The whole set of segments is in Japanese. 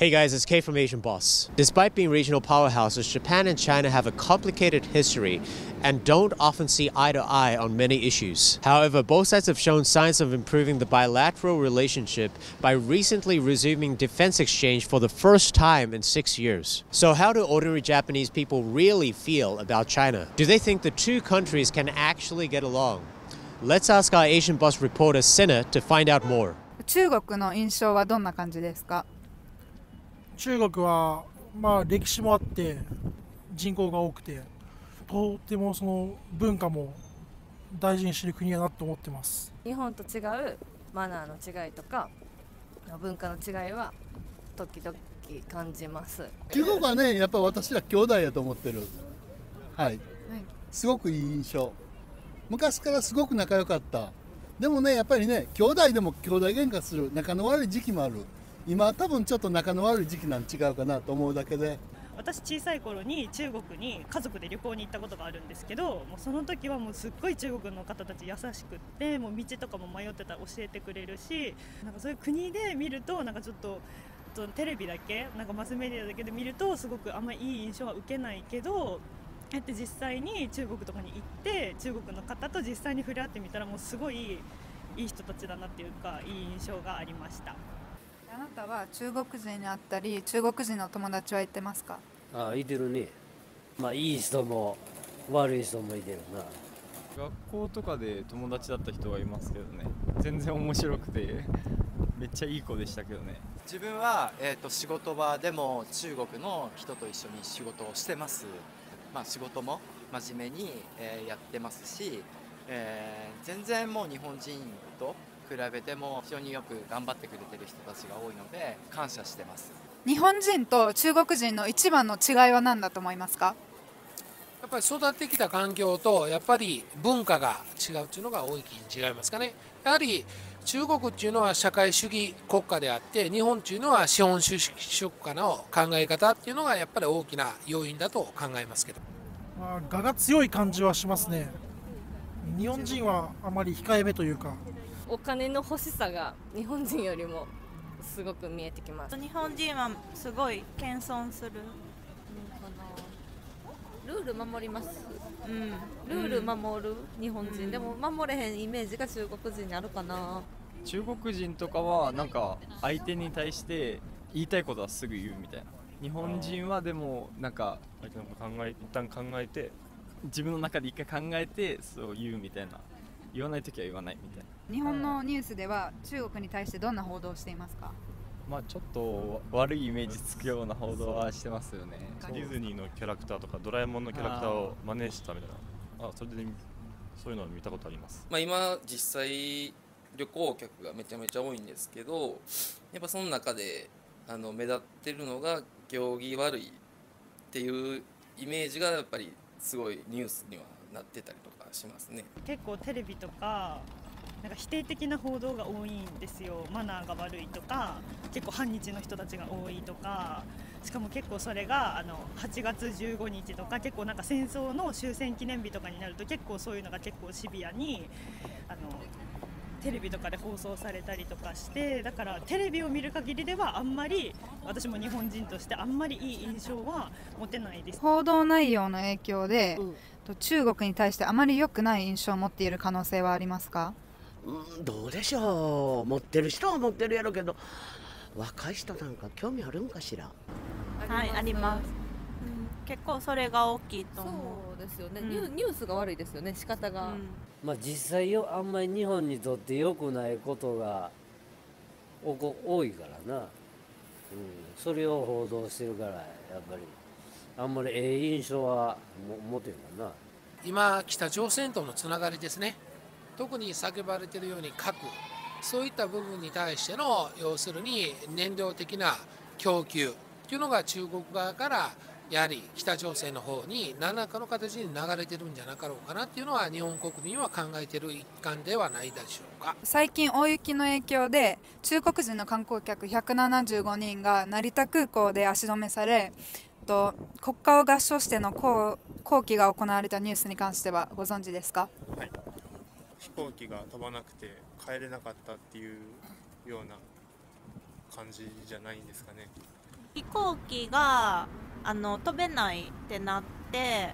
Hey guys, it's Kei from Asian Boss. Despite being regional powerhouses, Japan and China have a complicated history and don't often see eye to eye on many issues. However, both sides have shown signs of improving the bilateral relationship by recently resuming defense exchange for the first time in 6 years. So how do ordinary Japanese people really feel about China? Do they think the two countries can actually get along? Let's ask our Asian Boss reporter Sena to find out more. 中国の印象はどんな感じですか？中国は歴史もあって人口が多くて、とてもその文化も大事にしてる国だなと思ってます。日本と違うマナーの違いとか文化の違いは時々感じます。中国はね、やっぱ私ら兄弟やと思ってる。はい、すごくいい印象。昔からすごく仲良かった。でもね、やっぱりね、兄弟でも兄弟喧嘩する、仲の悪い時期もある。今多分ちょっと仲の悪い時期なん違うかなと思うだけで、私小さい頃に中国に家族で旅行に行ったことがあるんですけど、もうその時はもうすっごい中国の方たち優しくって、もう道とかも迷ってたら教えてくれるし、なんかそういう国で見ると、なんかちょっとテレビだけ、なんかマスメディアだけで見るとすごくあんまりいい印象は受けないけど、だって実際に中国とかに行って中国の方と実際に触れ合ってみたら、もうすごいいい人たちだなっていうか、いい印象がありました。あなたは中国人に会ったり、中国人の友達はいてますか？ああ、いてるね。いい人も悪い人もいてるな。学校とかで友達だった人はいますけどね。全然面白くてめっちゃいい子でしたけどね。自分は、仕事場でも中国の人と一緒に仕事をしてます。仕事も真面目に、やってますし、全然もう日本人と比べても非常によく頑張ってくれてる人たちが多いので感謝してます。日本人と中国人の一番の違いは何だと思いますか？やっぱり育ってきた環境と、やっぱり文化が違うっていうのが大きいに違いますかね。やはり中国っていうのは社会主義国家であって、日本っていうのは資本主義国家の考え方っていうのがやっぱり大きな要因だと考えますけど、我が強い感じはしますね。日本人はあまり控えめというか、お金の欲しさが日本人よりもすごく見えてきます。日本人はすごい謙遜する。ルール守ります。うん、ルール守る日本人、でも守れへんイメージが中国人にあるかな。中国人とかはなんか相手に対して言いたいことはすぐ言うみたいな。日本人はでもなんか相手のこと考え、一旦考えて、自分の中で一回考えてそう言うみたいな。言わないときは言わないみたいな。日本のニュースでは中国に対してどんな報道をしていますか？ちょっと悪いイメージつくような報道はしてますよね。ディズニーのキャラクターとかドラえもんのキャラクターを真似したみたいな、それでそういうのを見たことあります。今実際旅行客がめちゃめちゃ多いんですけど、やっぱその中で目立ってるのが行儀悪いっていうイメージがやっぱりすごいニュースにはなってたりとかしますね。結構テレビとかなんか否定的な報道が多いんですよ。マナーが悪いとか、結構反日の人たちが多いとか、しかも結構それが8月15日とか、結構なんか戦争の終戦記念日とかになると、結構そういうのが結構シビアにテレビとかで放送されたりとかして、だからテレビを見る限りではあんまり私も日本人としてあんまりいい印象は持てないです。報道内容の影響で、中国に対してあまり良くない印象を持っている可能性はありますか？どうでしょう。持ってる人は持ってるやろうけど、若い人なんか興味あるんかしら。はい、あります。結構それが大きいと思う。そうですよね。ニュースが悪いですよね。仕方が。実際よ、あんまり日本にとって良くないことが多いからな。それを報道してるから、やっぱりあんまりええ印象は持てるかな。今北朝鮮とのつながりですね。特に叫ばれているように核、そういった部分に対しての要するに燃料的な供給というのが中国側からやはり北朝鮮の方に何らかの形に流れてるんじゃなかろうかなっていうのは、日本国民は考えている一環ではないでしょうか。最近大雪の影響で中国人の観光客175人が成田空港で足止めされ、国歌を合唱しての抗議が行われたニュースに関してはご存知ですか？はい。飛行機が飛ばなくて帰れなかったっていうような感じじゃないんですかね。行機が飛べないってなって、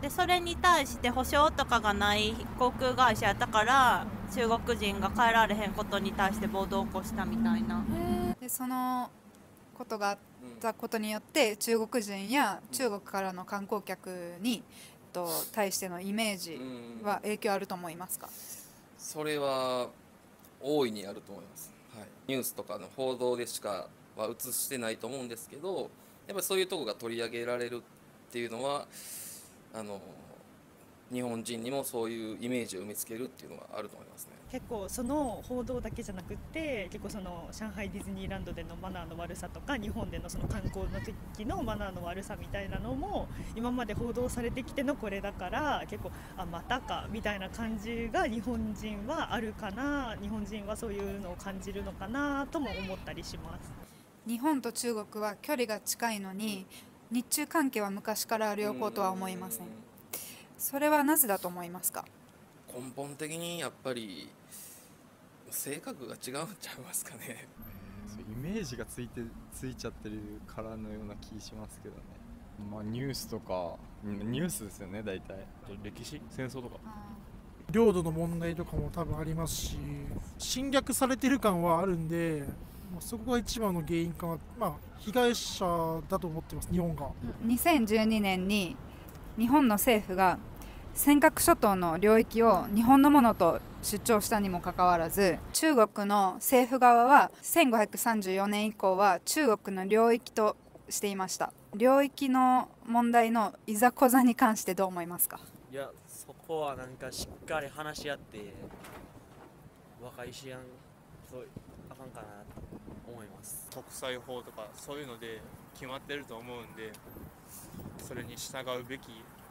でそれに対して保証とかがない航空会社やったから、中国人が帰られへんことに対して暴動を起こしたみたいな。でそのことがあったことによって中国人や中国からの観光客に対してのイメージは影響あると思いますか？それは大いにあると思います、はい、ニュースとかの報道でしかは映してないと思うんですけど、やっぱりそういうとこが取り上げられるっていうのは日本人にもそういうイメージを見つけるっていうのがあると思いますね。結構その報道だけじゃなくて、結構その上海ディズニーランドでのマナーの悪さとか、日本でのその観光の時のマナーの悪さみたいなのも今まで報道されてきてのこれだから、結構あまたかみたいな感じが日本人はあるかな、日本人はそういうのを感じるのかなとも思ったりします。日本と中国は距離が近いのに、日中関係は昔から良好とは思いません。それはなぜだと思いますか？根本的にやっぱり性格が違うんちゃいますかね。イメージがついちゃってるからのような気しますけどね。まあニュースとか、ニュースですよね大体。歴史、戦争とか、領土の問題とかも多分ありますし、侵略されてる感はあるんで。そこが一番の原因かな、まあ、被害者だと思ってます、日本が。2012年に日本の政府が尖閣諸島の領域を日本のものと主張したにもかかわらず、中国の政府側は1534年以降は中国の領域としていました。領域の問題のいざこざに関してどう思いますか？いや、そこはなんかしっかり話し合って和解しやんとあかんかなと思います。国際法とかそういうので決まってると思うんで、それに従うべき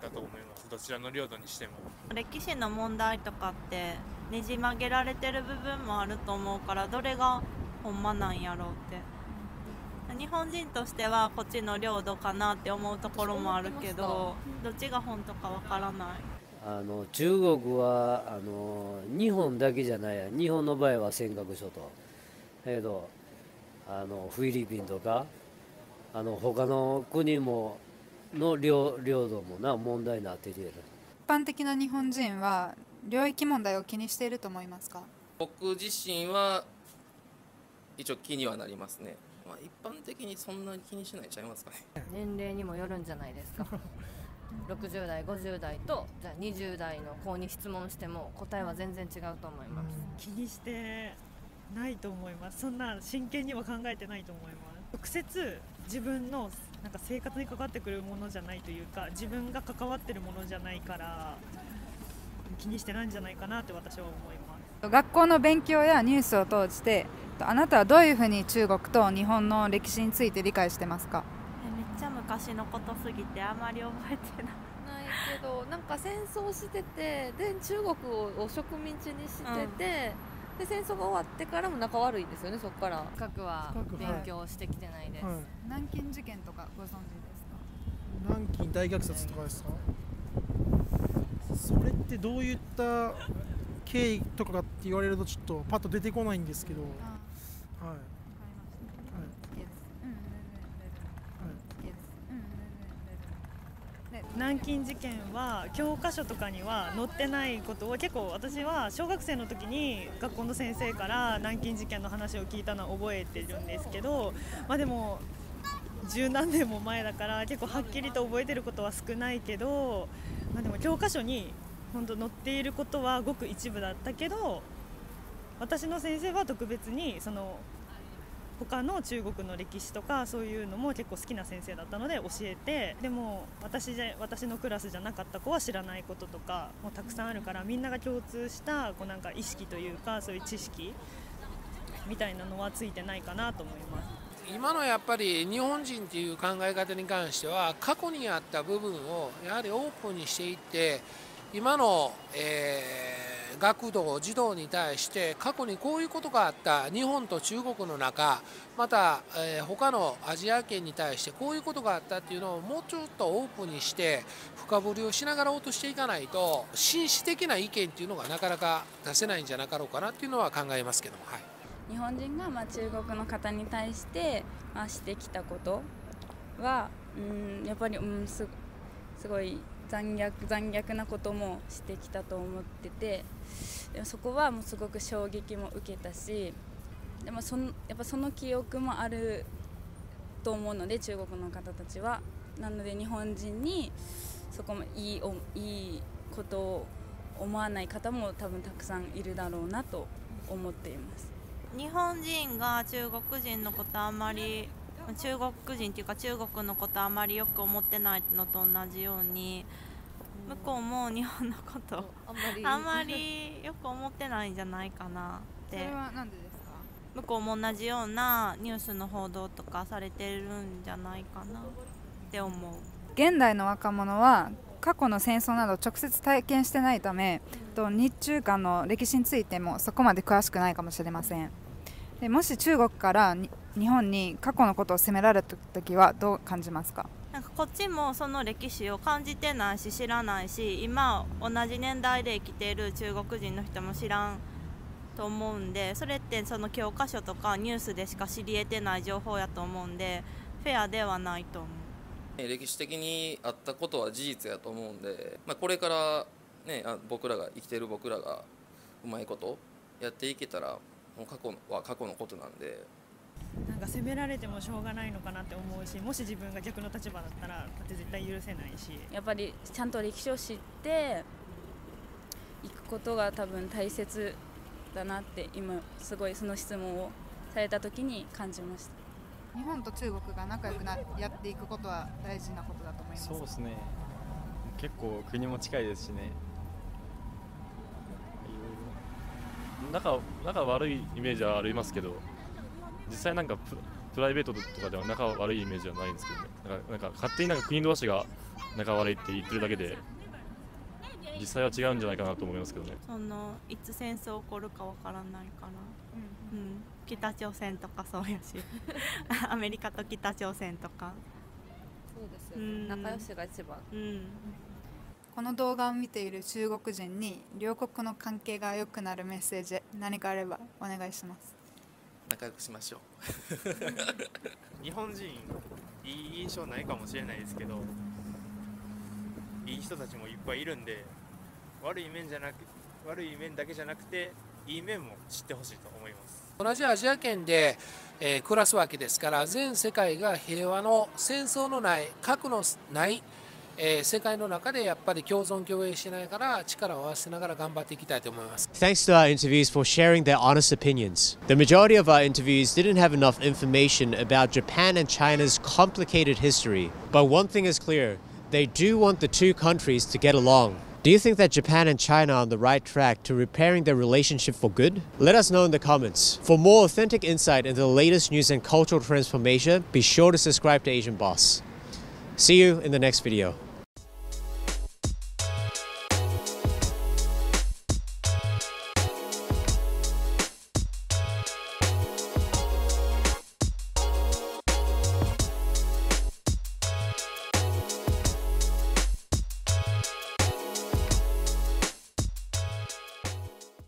だと思います。どちらの領土にしても歴史の問題とかってねじ曲げられてる部分もあると思うから、どれがほんまなんやろうって、日本人としてはこっちの領土かなって思うところもあるけど、どっちが本当かわからない。中国は日本だけじゃないや、日本の場合は尖閣諸島だけど、フィリピンとか他の国もの領土もな問題になってきてる。一般的な日本人は領域問題を気にしていると思いますか？僕自身は一応気にはなりますね。まあ、一般的にそんなに気にしないちゃいますかね。年齢にもよるんじゃないですか。60代50代とじゃあ20代の子に質問しても答えは全然違うと思います。気にしてないと思います。そんな真剣には考えてないと思います。直接自分のなんか生活にかかってくるものじゃないというか、自分が関わってるものじゃないから気にしてないんじゃないかなって私は思います。学校の勉強やニュースを通して、あなたはどういうふうに中国と日本の歴史について理解してますか？めっちゃ昔のことすぎてあまり覚えてないけど、なんか戦争してて、で中国を植民地にしてて、で戦争が終わってからも仲悪いんですよね。そこから深くは勉強してきてないです、はい、南京事件とかご存知ですか？南京大虐殺とかですか？それってどういった経緯とかがって言われるとちょっとパッと出てこないんですけど、はい、南京事件は教科書とかには載ってないことを、結構私は小学生の時に学校の先生から南京事件の話を聞いたのは覚えてるんですけど、まあでも十何年も前だから結構はっきりと覚えてることは少ないけど、まあでも教科書に本当載っていることはごく一部だったけど、私の先生は特別にその他の中国の歴史とかそういうのも結構好きな先生だったので教えて、でも私のクラスじゃなかった子は知らないこととかもたくさんあるから、みんなが共通したこうなんか意識というか、そういう知識みたいなのはついてないかなと思います。今のやっぱり日本人っていう考え方に関しては、過去にあった部分をやはりオープンにしていって、今の、学童児童に対して過去にこういうことがあった日本と中国の中、また、他のアジア圏に対してこういうことがあったっていうのをもうちょっとオープンにして深掘りをしながら落としていかないと、紳士的な意見っていうのがなかなか出せないんじゃなかろうかなっていうのは考えますけども、はい。日本人が中国の方に対してしてきたことは、やっぱり、すごい残虐なこともしてきたと思ってて、でもそこはもうすごく衝撃も受けたし、でもやっぱその記憶もあると思うので、中国の方たちは。なので日本人にそこもいいことを思わない方も多分たくさんいるだろうなと思っています。日本人が中国人のことあんまり、中国人っていうか中国のことあんまりよく思ってないのと同じように、向こうも日本のことあんまりよく思ってないんじゃないかなって。それはなんでですか？向こうも同じようなニュースの報道とかされてるんじゃないかなって思う。現代の若者は過去の戦争など直接体験してないため、日中間の歴史についてもそこまで詳しくないかもしれません。でもし中国から日本に過去のことを責められた時はどう感じますか？なんかこっちもその歴史を感じてないし知らないし、今同じ年代で生きている中国人の人も知らんと思うんで、それってその教科書とかニュースでしか知り得てない情報やと思うんで、フェアではないと思う。歴史的にあったことは事実やと思うんで、これからね、生きてる僕らがうまいことやっていけたら、もう過去は過去のことなんで。なんか責められてもしょうがないのかなって思うし、もし自分が逆の立場だったらだって絶対許せないし、やっぱりちゃんと歴史を知っていくことが多分大切だなって、今すごいその質問をされた時に感じました。日本と中国が仲良くやっていくことは大事なことだと思います。そうですね、結構国も近いですしね。仲悪いイメージはありますけど、実際なんか プライベートとかでは仲悪いイメージはないんですけどね。なんか勝手になんか国同士が仲悪いって言ってるだけで、実際は違うんじゃないかなと思いますけどね。そのいつ戦争起こるかわからないから、北朝鮮とかそうやしアメリカと北朝鮮とか、そうですよね、仲良しが一番。この動画を見ている中国人に両国の関係が良くなるメッセージ、何かあればお願いします。仲良くしましょう日本人いい印象ないかもしれないですけど、いい人たちもいっぱいいるんで、悪い面だけじゃなくていい面も知ってほしいと思います。同じアジア圏で、暮らすわけですから、全世界が平和の戦争のない核のない、世界の中でやっぱり共存共栄しながら、力を合わせながら頑張っていきたいと思います。 Thanks to our interviews for sharing their honest opinions. The majority of our interviews didn't have enough information about Japan and China's complicated history. But one thing is clear, they do want the two countries to get along. Do you think that Japan and China are on the right track to repairing their relationship for good? Let us know in the comments. For more authentic insight into the latest news and cultural transformation, be sure to subscribe to Asian Boss. See you in the next video.